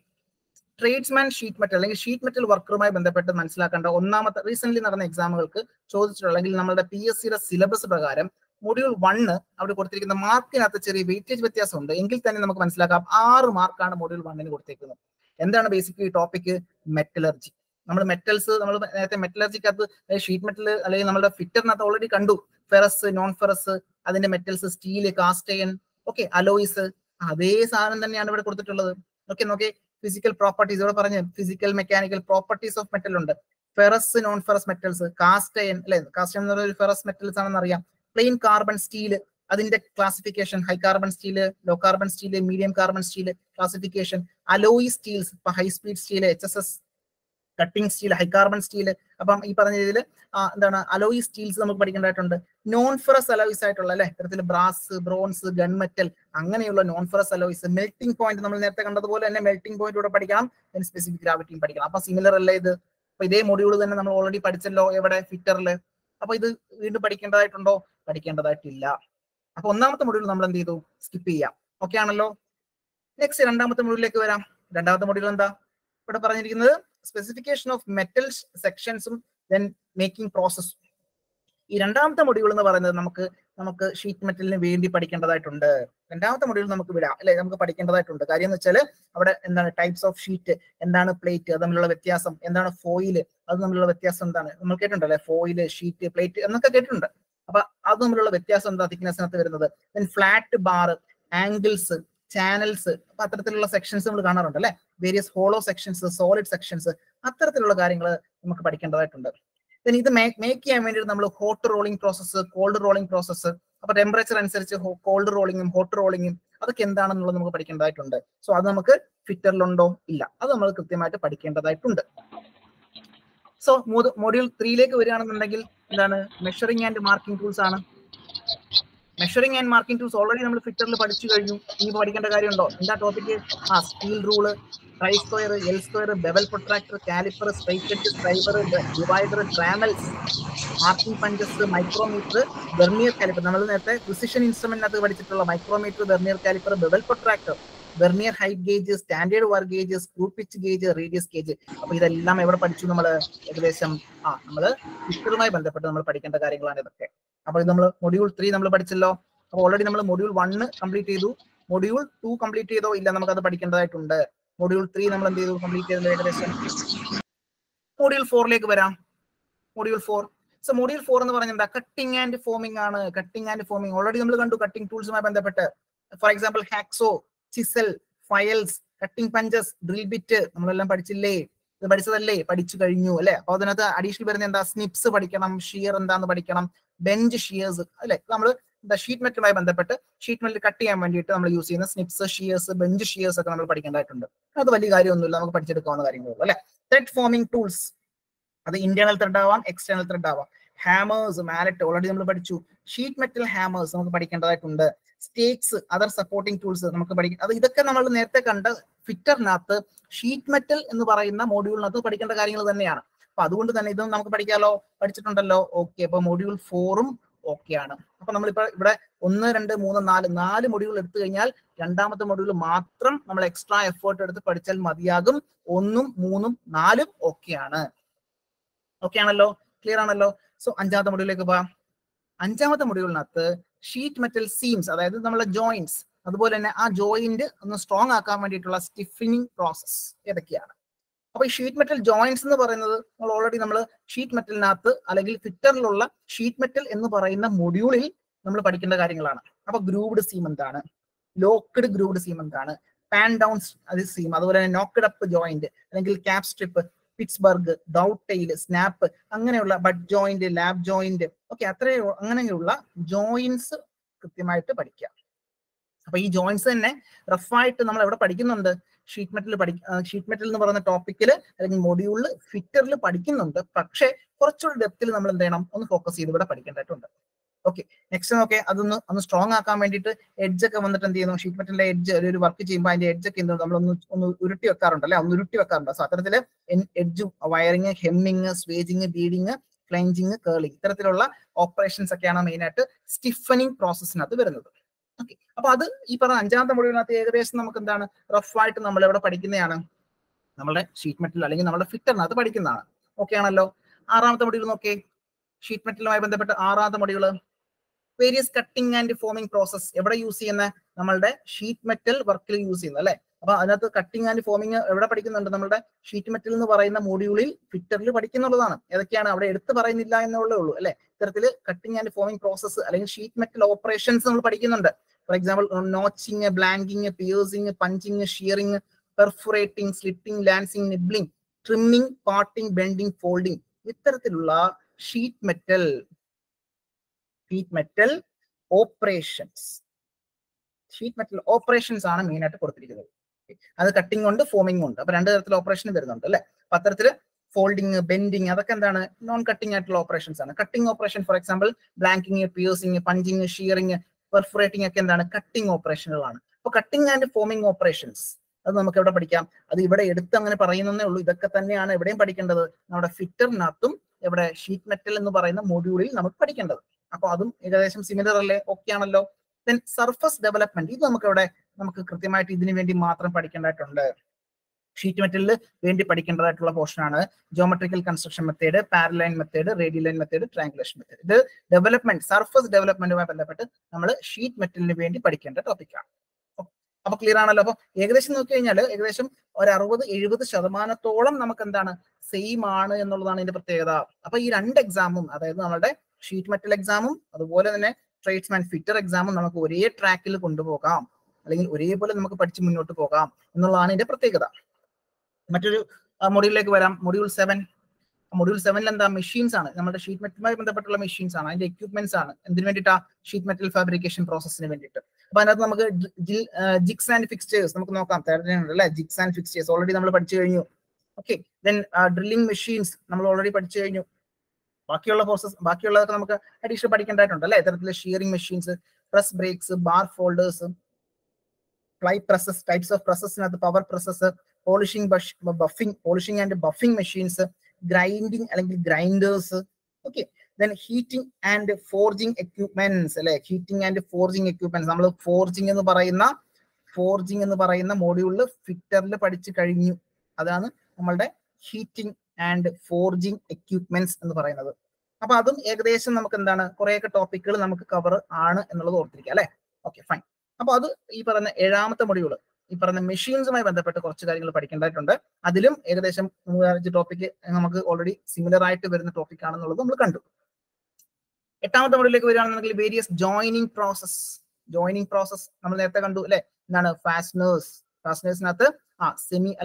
ട്രേഡ്സ്മാൻ ഷീറ്റ് മെറ്റൽ അല്ലെങ്കിൽ ഷീറ്റ് മെറ്റൽ വർക്കറുമായി ബന്ധപ്പെട്ട് മനസ്സിലാക്കേണ്ട ഒന്നാമത്തെ റീസെന്റ്ലി നടന്ന എക്സാമുകൾക്ക് ചോദിച്ചിട്ടുണ്ടെങ്കിൽ നമ്മുടെ പി എസ് സിയുടെ സിലബസ് പ്രകാരം മൊഡ്യൂൾ വണ്ണ് അവിടെ കൊടുത്തിരിക്കുന്ന മാർക്കിനകത്ത് ചെറിയ വെയിറ്റേജ് വ്യത്യാസം ഉണ്ട് എങ്കിൽ തന്നെ നമുക്ക് മനസ്സിലാക്കാം ആറ് മാർക്കാണ് മൊഡ്യൂൾ വണ്ണിന് കൊടുത്തേക്കുന്നത്. എന്താണ് ബേസിക്കലി ടോപ്പിക്? മെറ്റലർജി. നമ്മൾ മെറ്റൽസ് നമ്മൾ നേരത്തെ മെറ്റലർജിക്കകത്ത് ഷീറ്റ് മെറ്റൽ അല്ലെങ്കിൽ നമ്മുടെ ഫിറ്ററിനകത്ത് ഓൾറെഡി കണ്ടു. ഫെറസ്, നോൺ ഫെറസ്, അതിന്റെ metals steel, cast iron, okay, alloys, അതേ സാധനം തന്നെയാണ് ഇവിടെ കൊടുത്തിട്ടുള്ളത്. ഓക്കെ, നോക്കേ ഫിസിക്കൽ പ്രോപ്പർട്ടീസ് ഇവിടെ പറഞ്ഞ് physical mechanical properties of metal ഉണ്ട്. Ferrous, non ferrous metals, cast iron അല്ലെ, കാസ്റ്റയൺ എന്ന് പറഞ്ഞ ഒരു ഫെറസ് മെറ്റൽസ് ആണെന്ന് അറിയാം. പ്ലെയിൻ കാർബൺ സ്റ്റീല്, അതിന്റെ classification, high carbon steel, low carbon steel, medium carbon steel classification. Alloy steels, ഇപ്പൊ high speed steel, H S S, cutting steel, high carbon steel, അപ്പം ഈ പറഞ്ഞ രീതിയിൽ എന്താണ് അലോയി സ്റ്റീൽസ് നമുക്ക് പഠിക്കേണ്ടതായിട്ടുണ്ട്. നോൺ ഫെറസ് അലോയിസ് ആയിട്ടുള്ള അല്ലെ ഇത്തരത്തിൽ ബ്രാസ്, ബ്രോൺസ്, ഗൺമെറ്റൽ അങ്ങനെയുള്ള non ferrous alloys. Melting point നമ്മൾ നേരത്തെ കണ്ടതുപോലെ തന്നെ മെൽറ്റിംഗ് പോയിന്റ് ഇവിടെ പഠിക്കണം, അതിന് സ്പെസിഫിക് ഗ്രാവിറ്റിയും പഠിക്കണം. അപ്പൊ സിമിലർ അല്ലേ ഇത്? അപ്പൊ ഇതേ മൊഡ്യൂൾ തന്നെ നമ്മൾ ഓൾറെഡി പഠിച്ചല്ലോ എവിടെ? ഫിറ്ററില്. അപ്പൊ ഇത് വീണ്ടും പഠിക്കേണ്ടതായിട്ടുണ്ടോ? പഠിക്കേണ്ടതായിട്ടില്ല. അപ്പൊ ഒന്നാമത്തെ മൊഡ്യൂൾ നമ്മൾ എന്ത് ചെയ്തു? സ്കിപ്പ് ചെയ്യാം. ഓക്കെ ആണല്ലോ. നെക്സ്റ്റ് രണ്ടാമത്തെ മൊഡ്യൂളിലേക്ക് വരാം. രണ്ടാമത്തെ മൊഡ്യൂൾ എന്താ ഇവിടെ പറഞ്ഞിരിക്കുന്നത്? സ്പെസിഫിക്കേഷൻ ഓഫ് മെറ്റൽ സെക്ഷൻസും ദെൻ മേക്കിംഗ് പ്രോസസ്സും. ഈ രണ്ടാമത്തെ മൊഡ്യൂൾ എന്ന് പറയുന്നത് നമുക്ക് നമുക്ക് ഷീറ്റ് മെറ്റലിന് വേണ്ടി പഠിക്കേണ്ടതായിട്ടുണ്ട്. രണ്ടാമത്തെ മൊഡ്യൂൾ നമുക്ക് വിടാം അല്ലെ, നമുക്ക് പഠിക്കേണ്ടതായിട്ടുണ്ട്. കാര്യം എന്ന് വെച്ചാൽ അവിടെ എന്താണ് ടൈപ്സ് ഓഫ് ഷീറ്റ്, എന്താണ് പ്ലേറ്റ്, അത് തമ്മിലുള്ള വ്യത്യാസം എന്താണ്, ഫോയില് അത് തമ്മിലുള്ള വ്യത്യാസം എന്താണ്, നമ്മൾ കേട്ടിട്ടുണ്ടല്ലേ ഫോയില്, ഷീറ്റ്, പ്ലേറ്റ് എന്നൊക്കെ കേട്ടിട്ടുണ്ട്. അപ്പൊ അത് തമ്മിലുള്ള വ്യത്യാസം എന്താ തിക്നെസ്സിനകത്ത് വരുന്നത്. Then flat bar, angles, channels, അപ്പൊ അത്തരത്തിലുള്ള സെക്ഷൻസ് നമ്മൾ കാണാറുണ്ട് അല്ലെ. Various hollow sections, solid sections, അത്തരത്തിലുള്ള കാര്യങ്ങൾ നമുക്ക് പഠിക്കേണ്ടതായിട്ടുണ്ട്. ദെൻ ഇത് മേക്ക് ചെയ്യാൻ വേണ്ടിയിട്ട് നമ്മൾ hot rolling process, cold rolling process, അപ്പൊ ടെമ്പറേച്ചർ അനുസരിച്ച് കോൾഡ് റോളിങ്ങും ഹോട്ട് റോളിങ്ങും അതൊക്കെ എന്താണെന്നുള്ളത് നമുക്ക് പഠിക്കേണ്ടതായിട്ടുണ്ട്. സോ അത് നമുക്ക് ഫിറ്ററിലുണ്ടോ? ഇല്ല, അത് നമ്മൾ കൃത്യമായിട്ട് പഠിക്കേണ്ടതായിട്ടുണ്ട്. സോ മൊഡ്യൂൾ ത്രീയിലേക്ക് വരികയാണെന്നുണ്ടെങ്കിൽ എന്താണ്? മെഷറിംഗ് ആൻഡ് മാർക്കിംഗ് ടൂൾസ് ആണ്. Measuring and marking tools already നമ്മൾ ഫിറ്ററിൽ പഠിച്ചു കഴിഞ്ഞു. ഇനി പഠിക്കേണ്ട കാര്യമുണ്ടോ? എന്താ ടോപ്പിക്ക്? ആ steel rule, try square, L square, bevel protractor, caliper, striker, scriber, divider, trammels, marking punches, micrometer, vernier caliper. നമ്മൾ നേരത്തെ പ്രിസിഷൻ ഇൻസ്ട്രുമെന്റിനകത്ത് പഠിച്ചിട്ടുള്ള micrometer, vernier caliper, bevel protractor, vernier height gauge, standard work gauge, screw pitch gauge, radius gauge. അപ്പൊ ഇതെല്ലാം എവിടെ പഠിച്ചു നമ്മൾ? ഏകദേശം ആ നമ്മൾ ഫിറ്ററുമായി ബന്ധപ്പെട്ട് നമ്മൾ പഠിക്കേണ്ട കാര്യങ്ങളാണ് ഇതൊക്കെ. അപ്പൊ ഇത് നമ്മൾ മൊഡ്യൂൾ ത്രീ നമ്മൾ പഠിച്ചല്ലോ. അപ്പൊ ഓൾറെഡി നമ്മൾ മൊഡ്യൂൾ വണ്ണ് കംപ്ലീറ്റ് ചെയ്തു. മൊഡ്യൂൾ ടു കംപ്ലീറ്റ് ചെയ്തോ? ഇല്ല, നമുക്കത് പഠിക്കേണ്ടതായിട്ടുണ്ട്. മൊഡ്യൂൾ ത്രീ നമ്മൾ എന്ത് ചെയ്തു? കംപ്ലീറ്റ് ചെയ്തത് ഏകദേശം. മൊഡ്യൂൾ ഫോറിലേക്ക് വരാം. Module four so module four എന്ന് പറഞ്ഞാൽ എന്താ? കട്ടിംഗ് ആൻഡ് ഫോമിംഗ് ആണ്. കട്ടിംഗ് ആൻഡ് ഫോമിംഗ് ഓൾറെഡി നമ്മൾ കണ്ടു. കട്ടിംഗ് ടൂൾസുമായി ബന്ധപ്പെട്ട് for example hacksaw, chisel, files, cutting punches, drill bit നമ്മളെല്ലാം പഠിച്ചില്ലേ? ഇത് പഠിച്ചതല്ലേ? പഠിച്ചു കഴിഞ്ഞു അല്ലെ. അപ്പൊ അതിനകത്ത് അഡീഷണൽ വരുന്ന എന്താ? സ്നിപ്സ് പഠിക്കണം, ഷിയർ എന്താന്ന് പഠിക്കണം, ബെഞ്ച് ഷിയേഴ്സ് അല്ലെ. നമ്മൾ ഷീറ്റ് മെറ്റലുമായി ബന്ധപ്പെട്ട് ഷീറ്റ് മെറ്റൽ കട്ട് ചെയ്യാൻ വേണ്ടിയിട്ട് നമ്മൾ യൂസ് ചെയ്യുന്ന സ്നിപ്സ്, ഷിയേഴ്സ്, ബെഞ്ച് ഷിയേഴ്സ് ഒക്കെ നമ്മൾ പഠിക്കേണ്ടതായിട്ടുണ്ട്. അത് വലിയ കാര്യമൊന്നുമില്ല, നമുക്ക് പഠിച്ചെടുക്കാവുന്ന കാര്യങ്ങളുള്ളൂ അല്ലെ. ത്രെഡ് ഫോമിംഗ് ടൂൾസ്, അത് ഇന്റേണൽ ത്രെഡ് ആവാം, എക്സ്റ്റേണൽ ത്രെഡ് ആവാം. ഹാമേഴ്സ്, മാലറ്റ് ഓൾറെഡി നമ്മൾ പഠിച്ചു. ഷീറ്റ് മെറ്റൽ ഹാമേഴ്സ് നമുക്ക് പഠിക്കേണ്ടതായിട്ടുണ്ട്. സ്റ്റേക്സ്, അതർ സപ്പോർട്ടിംഗ് ടൂൾസ് നമുക്ക് പഠിക്കും. അത് ഇതൊക്കെ നമ്മൾ നേരത്തെ കണ്ട ഫിറ്ററിനകത്ത് ഷീറ്റ് മെറ്റൽ എന്ന് പറയുന്ന മോഡ്യൂളിനകത്ത് പഠിക്കേണ്ട കാര്യങ്ങൾ തന്നെയാണ്. അപ്പൊ അതുകൊണ്ട് തന്നെ ഇതും നമുക്ക് പഠിക്കാമല്ലോ, പഠിച്ചിട്ടുണ്ടല്ലോ. ഓക്കെ, അപ്പൊ മൊഡ്യൂൾ ഫോറും ഓക്കെയാണ്. അപ്പൊ നമ്മളിപ്പോ ഇവിടെ ഒന്ന്, രണ്ട്, മൂന്ന്, നാല് നാല് മൊഡ്യൂൾ എടുത്തു കഴിഞ്ഞാൽ രണ്ടാമത്തെ മൊഡ്യൂൾ മാത്രം നമ്മൾ എക്സ്ട്രാ എഫേർട്ട് എടുത്ത് പഠിച്ചാൽ മതിയാകും. ഒന്നും, മൂന്നും, നാലും ഓക്കെയാണ്. ഓക്കെ ആണല്ലോ, ക്ലിയർ ആണല്ലോ. സോ അഞ്ചാമത്തെ മൊഡ്യൂളിലേക്ക് പോവാം. അഞ്ചാമത്തെ മൊഡ്യൂളിനകത്ത് ഷീറ്റ് മെറ്റൽ സീംസ്, അതായത് നമ്മളെ ജോയിന്റ്സ്, അതുപോലെ തന്നെ ആ ജോയിന്റ് ഒന്ന് സ്ട്രോങ് ആക്കാൻ വേണ്ടിയിട്ടുള്ള സ്റ്റിഫനിങ് പ്രോസസ് ഏതൊക്കെയാണ്. അപ്പൊ ഈ ഷീറ്റ് മെറ്റൽ ജോയിന്റ്സ് എന്ന് പറയുന്നത് നമ്മൾ ഓൾറെഡി നമ്മൾ ഷീറ്റ് മെറ്റലിനകത്ത് അല്ലെങ്കിൽ ഫിറ്ററിലുള്ള ഷീറ്റ് മെറ്റൽ എന്ന് പറയുന്ന മൊഡ്യൂളിൽ നമ്മൾ പഠിക്കേണ്ട കാര്യങ്ങളാണ്. അപ്പൊ ഗ്രൂവ്ഡ് സീം എന്താണ്? ലോക്ക്ഡ് ഗ്രൂവ്ഡ് സീം എന്താണ്? പാൻ ഡൗൺ സീം, അതുപോലെ തന്നെ നോക്ക്ഡ് അപ്പ് ജോയിന്റ് അല്ലെങ്കിൽ cap strip, Pittsburgh, dovetail, snap, അങ്ങനെയുള്ള butt joint, lap joint, okay അത്രയോ അങ്ങനെയുള്ള ജോയിന്റ്സ് കൃത്യമായിട്ട് പഠിക്കുക. അപ്പൊ ഈ ജോയിന്റ്സ് തന്നെ റഫായിട്ട് നമ്മൾ എവിടെ പഠിക്കുന്നുണ്ട്? ഷീറ്റ് മെറ്റൽ പഠി ഷീറ്റ് മെറ്റൽ എന്ന് പറയുന്ന ടോപ്പിക്കില് അല്ലെങ്കിൽ മൊഡ്യൂളില് ഫിറ്ററിൽ പഠിക്കുന്നുണ്ട്. പക്ഷെ കുറച്ചുകൂടി ഡെപ്തിൽ നമ്മൾ എന്ത് ചെയ്യണം? ഒന്ന് ഫോക്കസ് ചെയ്ത് ഇവിടെ പഠിക്കേണ്ടതായിട്ടുണ്ട്. Okay, next one, okay, that's strong. Edge sheet metal edge work edge edge wiring, hemming, swaging, beading, flanging, curling. Operations stiffening process. Okay, that's the rough white sheet metal fitter. Okay, sheet metal various cutting and forming process. Everybody use in sheet metal work use in the cutting and forming under sheet metal in the Varana module, fitterly particular. Edit cutting and forming process, sheet metal operations on particular. For example, notching, blanking, piercing, punching, shearing, perforating, slitting, lancing, nibbling, trimming, parting, bending, folding. Sheet metal. Sheet metal operations. Sheet metal operations are main at Portugal. And the cutting on the forming on the brand operation is there. Folding, bending, other than non-cutting at operations and cutting operation, for example, blanking, piercing, punching, shearing, perforating, a cutting operational on cutting and forming operations. That's the Makata Padika. Not a fitter natum, every sheet metal in the Barana module, not particular. Similarly, okay, then surface development. This is the sheet metal, portion, geometrical construction method, parallel method, radial line method, triangulation method. The development, surface development, sheet metal topic. Clear analog, aggression of Kenya, aggression or over the area with the Shadamana Tolam Namakandana, same honor in Nolan in the Patera. Upper year and examinum, other sheet metal examinum, or the wall and a tradesman fitter examinum, Namakorea trackil Kundavogam, Lin Uriable and Makapachimuno to Pogam, Nolan in the Patera. Material module like module seven, module seven and the machines on the sheet metal, the particular machines on the equipments on and the sheet metal fabrication process in invented. Jigs and fixtures. Jigs and fixtures already. Okay, then uh, drilling machines. Already process. Additional shearing machines, press brakes, bar folders, fly presses, types of presses, the power presses, polishing, buffing, polishing and buffing machines, grinding, grinders. Okay. Then heating and forging equipments, like heating and forging equipments. We forging in the Barayana, forging in the Barayana module, fitterly Padichikari. Adana, Amalda, heating and forging equipments in the Barayana. Apadum, aggregation Namakandana, Koreka topical Namaka cover, Arna and the Lordricale. Okay, fine. Apadu, Iparana Eramata module. Iparana machines my Vandapata Korcharical Padikan under Adilum, aggregation topic already similar right to where the topic and the country. Various joining process. Joining process. Fasteners. Fasteners are semi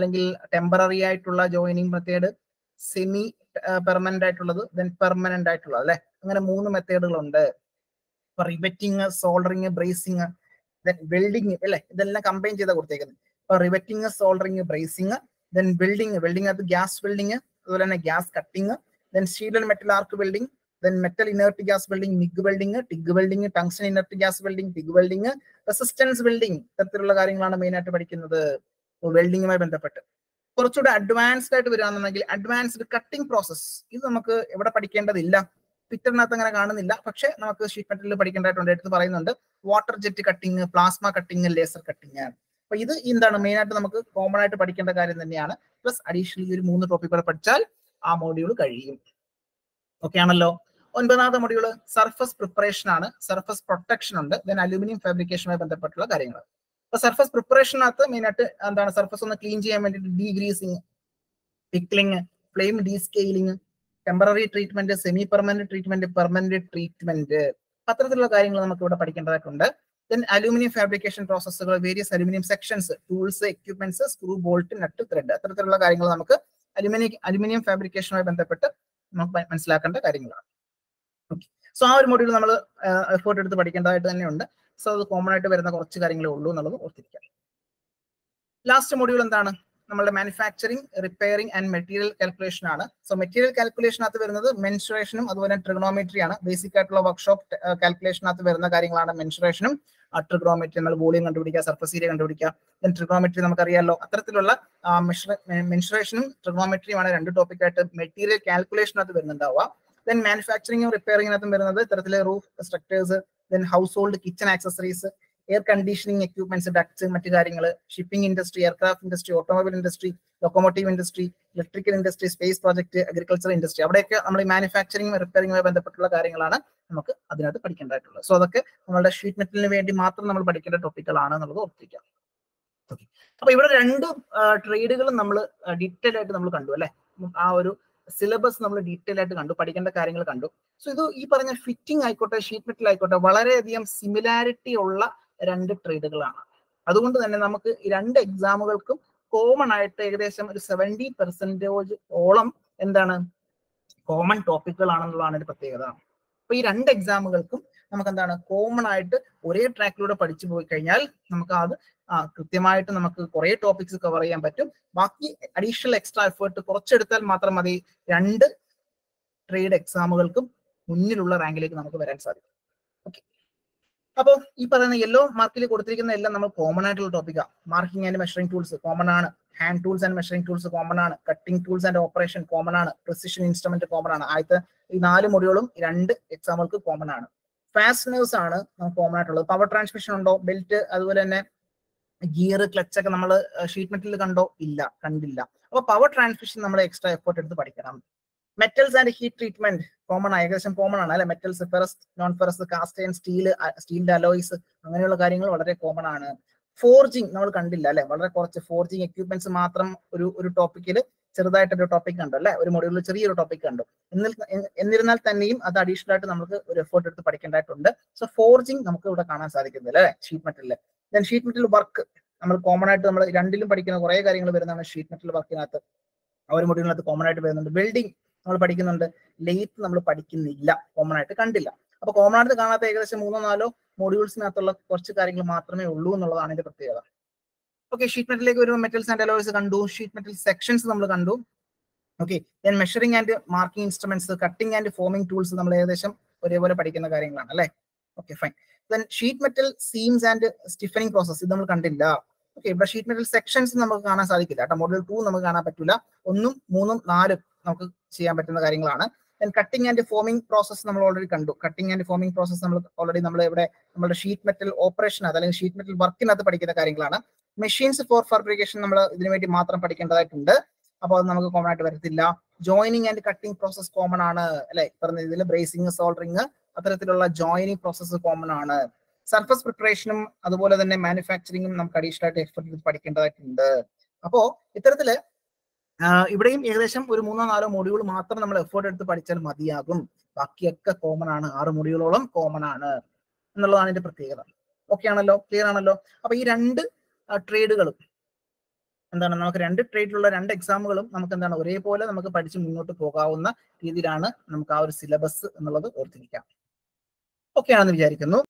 temporary joining method, semi permanent, then permanent. There are three methods. Riveting, soldering, bracing, then welding. Riveting, soldering, bracing, then welding. Welding is gas welding, gas cutting, then steel and metal arc welding. Then metal inert gas welding, M I G welding, T I G welding, tungsten inert gas welding, T I G welding, resistance welding. That's the main welding. For advanced advanced cutting process. This is the picture. Water jet cutting, plasma cutting, laser cutting. But this is the main common. Plus, additionally, three topics are module. Okay, analog. On banana module, surface preparation, surface protection on the then aluminum fabrication by the particular carrying. The surface preparation at the main at the surface on the clean G M and degreasing, pickling, flame descaling, temporary treatment, semi-permanent treatment, permanent treatment. Pathological carrying on the particular. Then aluminum fabrication process, various aluminum sections, tools, equipments, screw, bolt, nut, thread. Pathological carrying on the aluminum aluminum fabrication by the particular. Okay. So our module number uh afforded to the particular. So the common to wear the correct. Last module and നമ്മളുടെ manufacturing repairing and material calculation ആണ്. സോ മെറ്റീരിയൽ കാൽക്കുലേഷനകത്ത് വരുന്നത് മെൻസുറേഷനും അതുപോലെ ട്രിഗണോമെട്രി ആണ്. ബേസിക് ആയിട്ടുള്ള വർക്ക്ഷോപ്പ് കാൽക്കുലേഷനകത്ത് വരുന്ന കാര്യങ്ങളാണ് മെൻസുറേഷനും ട്രിഗണോമെട്രി. നമ്മൾ വോളിയം കണ്ടുപിടിക്കുക, സർഫസ് ഏരിയ കണ്ടുപിടിക്കുക, ദെൻ ട്രിഗണോമെട്രി നമുക്കറിയാമല്ലോ. അത്തരത്തിലുള്ള മെൻസുറേഷനും ട്രിഗണോമെട്രിയുമാണ് രണ്ട് ടോപ്പിക്കായിട്ട് മെറ്റീരിയൽ കാൽക്കുലേഷനകത്ത് വരുന്നുണ്ടാവുക. ദെൻ മാനുഫാക്ചറിങ്ങും റിപ്പയറിംഗിനകത്തും വരുന്നത് ഇത്തരത്തിലെ roof structures, then household kitchen accessories, air conditioning equipments, ducts, മറ്റു കാര്യങ്ങൾ, shipping industry, aircraft industry, automobile industry, locomotive industry, electrical industry, space project, agriculture industry, അവിടെയൊക്കെ നമ്മൾ ഈ മാനുഫാക്ചറിംഗ് റിപ്പയറിംഗുമായി ബന്ധപ്പെട്ടുള്ള കാര്യങ്ങളാണ് നമുക്ക് അതിനകത്ത് പഠിക്കേണ്ടതായിട്ടുള്ളത്. സോ അതൊക്കെ നമ്മുടെ ഷീറ്റ് മെറ്റലിന് വേണ്ടി മാത്രം നമ്മൾ പഠിക്കേണ്ട ടോപ്പിക്കുകളാണ് എന്നുള്ളത് ഓർത്തിരിക്കാം. ഓക്കെ, അപ്പൊ ഇവിടെ രണ്ട് ട്രേഡുകളും നമ്മൾ ഡീറ്റെയിൽ ആയിട്ട് നമ്മൾ കണ്ടു അല്ലെ. ആ ഒരു സിലബസ് നമ്മൾ ഡീറ്റെയിൽ ആയിട്ട് കണ്ടു, പഠിക്കേണ്ട കാര്യങ്ങൾ കണ്ടു. സോ ഇത് ഈ പറഞ്ഞ ഫിറ്റിംഗ് ആയിക്കോട്ടെ ഷീറ്റ് മെറ്റൽ ആയിക്കോട്ടെ വളരെയധികം സിമിലാരിറ്റി ഉള്ള രണ്ട് ട്രേഡുകളാണ്. അതുകൊണ്ട് തന്നെ നമുക്ക് രണ്ട് എക്സാമുകൾക്കും കോമൺ ആയിട്ട് ഏകദേശം ഒരു സെവൻറ്റി പെർസെന്റേജ് ഓളം എന്താണ് കോമൺ ടോപ്പിക്കുകളാണെന്നുള്ളതാണ് ഒരു പ്രത്യേകത. അപ്പൊ ഈ രണ്ട് എക്സാമുകൾക്കും നമുക്ക് എന്താണ് കോമൺ ആയിട്ട് ഒരേ ട്രാക്കിലൂടെ പഠിച്ചു പോയി കഴിഞ്ഞാൽ നമുക്ക് അത് കൃത്യമായിട്ട് നമുക്ക് കുറെ ടോപ്പിക്സ് കവർ ചെയ്യാൻ പറ്റും. ബാക്കി അഡീഷണൽ എക്സ്ട്രാ എഫേർട്ട് കുറച്ചെടുത്താൽ മാത്രം മതി രണ്ട് ട്രേഡ് എക്സാമുകൾക്കും മുന്നിലുള്ള റാങ്കിലേക്ക് നമുക്ക് വരാൻ സാധിക്കും. അപ്പോൾ ഈ പറയുന്ന യെല്ലോ മാർക്കിൽ കൊടുത്തിരിക്കുന്ന എല്ലാം നമ്മൾ കോമൺ ആയിട്ടുള്ള ടോപ്പിക്കാണ്. Marking and measuring tools common ആണ്, hand tools and measuring tools common ആണ്, cutting tools and operation common ആണ്, പ്രിസിഷൻ ഇൻസ്ട്രുമെന്റ് കോമൺ ആണ്. ആദ്യത്തെ ഈ നാല് മൊഡ്യൂളും രണ്ട് എക്സാമുകൾക്ക് കോമൺ ആണ്. ഫാസ്റ്റനേഴ്സ് ആണ് നമുക്ക് കോമൺ ആയിട്ടുള്ളത്. പവർ ട്രാൻസ്മിഷൻ ഉണ്ടോ? ബെൽറ്റ്, അതുപോലെ തന്നെ ഗിയർ, ക്ലച്ച് ഒക്കെ നമ്മൾ ഷീറ്റ് മെറ്റലിൽ കണ്ടോ? ഇല്ല, കണ്ടില്ല. അപ്പോൾ പവർ ട്രാൻസ്മിഷൻ നമ്മൾ എക്സ്ട്രാ എഫേർട്ട് എടുത്ത് പഠിക്കണം. Metals and heat treatment common ആണ്, ഏകദേശം കോമൺ ആണ് അല്ലെ. Metals, ferrous, non ferrous, cast iron, steel, സ്റ്റീലിന്റെ അലോയ്സ്, അങ്ങനെയുള്ള കാര്യങ്ങൾ വളരെ കോമൺ ആണ്. ഫോർജിങ് നമ്മൾ കണ്ടില്ല അല്ലെ, വളരെ കുറച്ച്. ഫോർജിങ് എക്യുപ്മെന്റ്സ് മാത്രം ഒരു ഒരു ടോപ്പിക്കിൽ ചെറുതായിട്ടൊരു ടോപ്പിക് കണ്ടു അല്ലെ, ഒരു മൊഡ്യൂളിൽ ചെറിയൊരു ടോപ്പിക് കണ്ടു. എന്നിരുന്നാൽ തന്നെയും അത് അഡീഷണൽ ആയിട്ട് നമുക്ക് ഒരു എഫേർട്ട് എടുത്ത് പഠിക്കേണ്ടതായിട്ടുണ്ട്. സോ ഫോർജിങ് നമുക്ക് ഇവിടെ കാണാൻ സാധിക്കുന്നില്ല അല്ലെ ഷീറ്റ് മെറ്റലില്. ദെൻ ഷീറ്റ് മെറ്റൽ വർക്ക് നമ്മൾ കോമൺ ആയിട്ട് നമ്മൾ രണ്ടിലും പഠിക്കുന്ന കുറെ കാര്യങ്ങൾ വരുന്നതാണ് ഷീറ്റ് മെറ്റൽ വർക്കിനകത്ത്. ആ ഒരു മൊഡ്യൂളിനകത്ത് കോമൺ ആയിട്ട് വരുന്നുണ്ട്. വെൽഡിങ് നമ്മൾ പഠിക്കുന്നുണ്ട്. ലേത്ത് നമ്മൾ പഠിക്കുന്നില്ല, കോമൺ ആയിട്ട് കണ്ടില്ല. അപ്പൊ കോമൺ ആയിട്ട് കാണാത്ത ഏകദേശം മൂന്നോ നാലോ മോഡ്യൂൾസിനകത്തുള്ള കുറച്ച് കാര്യങ്ങൾ മാത്രമേ ഉള്ളൂ എന്നുള്ളതാണ് ഇതിന്റെ പ്രത്യേകത. ഓക്കെ, ഷീറ്റ് മെറ്റലിലേക്ക് വരുമ്പോൾ മെറ്റൽസ് ആൻഡ് അലോയ്സ് കണ്ടു, ഷീറ്റ് മെറ്റൽ സെക്ഷൻസ് നമ്മൾ കണ്ടു. Okay, then measuring and marking instruments, cutting and forming tools നമ്മൾ ഏകദേശം ഒരേപോലെ പഠിക്കുന്ന കാര്യങ്ങളാണ് അല്ലെ. Okay, fine. Then sheet metal seams and stiffening process ഇത് നമ്മൾ കണ്ടില്ല. ഓക്കെ, ഇവിടെ ഷീറ്റ് മെറ്റൽ സെക്ഷൻസ് നമുക്ക് കാണാൻ സാധിക്കില്ല കേട്ടോ. മോഡ്യൂൾ ടു നമുക്ക് കാണാൻ പറ്റില്ല. ഒന്നും മൂന്നും നാലും നമുക്ക് ചെയ്യാൻ പറ്റുന്ന കാര്യങ്ങളാണ്. കട്ടിംഗ് ആൻഡ് ഫോമിംഗ് പ്രോസസ് നമ്മൾ ഓൾറെഡി കണ്ടു. കട്ടിംഗ് ആൻഡ് ഫോമിംഗ് പ്രോസസ് നമ്മൾ ഓൾറെഡി നമ്മൾ ഇവിടെ നമ്മുടെ ഷീറ്റ് മെറ്റൽ ഓപ്പറേഷനകത്ത് അല്ലെങ്കിൽ ഷീറ്റ് മെറ്റൽ വർക്കിനകത്ത് പഠിക്കുന്ന കാര്യങ്ങളാണ്. മെഷീൻസ് ഫോർ ഫാബ്രിക്കേഷൻ നമ്മൾ ഇതിനു വേണ്ടി മാത്രം പഠിക്കേണ്ടതായിട്ടുണ്ട്. അപ്പോൾ അത് നമുക്ക് കോമൺ ആയിട്ട് വരത്തില്ല. Joining and cutting process common ആണ് അല്ലെ. പറഞ്ഞ ഇതിൽ ബ്രേസിംഗ്, സോൾഡറിങ്, അത്തരത്തിലുള്ള ജോയിനിങ് പ്രോസസ് കോമൺ ആണ്. സർഫസ് പ്രിപ്പറേഷനും അതുപോലെ തന്നെ മാനുഫാക്ചറിങ്ങും നമുക്ക് അഡീഷണൽ ആയിട്ട് എക്സ്പെർട്ട് പഠിക്കേണ്ടതായിട്ടുണ്ട്. അപ്പോൾ ഇത്തരത്തില് ഇവിടെയും ഏകദേശം ഒരു മൂന്നോ നാലോ മൊഡ്യൂൾ മാത്രം നമ്മൾ എഫേർട്ട് എടുത്ത് പഠിച്ചാൽ മതിയാകും. ബാക്കിയൊക്കെ കോമൺ ആണ്, ആറ് മൊഡ്യൂളോളം കോമൺ ആണ് എന്നുള്ളതാണ് ഇതിന്റെ പ്രത്യേകത. ഓക്കെ ആണല്ലോ, ക്ലിയർ ആണല്ലോ. അപ്പൊ ഈ രണ്ട് ട്രേഡുകളും എന്താണ് നമുക്ക് രണ്ട് ട്രേഡിലുള്ള രണ്ട് എക്സാമുകളും നമുക്ക് എന്താണ് ഒരേപോലെ നമുക്ക് പഠിച്ച് മുന്നോട്ട് പോകാവുന്ന രീതിയിലാണ് നമുക്ക് ആ ഒരു സിലബസ് എന്നുള്ളത് ഓർത്തിരിക്കാം. ഓക്കെ ആണെന്ന് വിചാരിക്കുന്നു.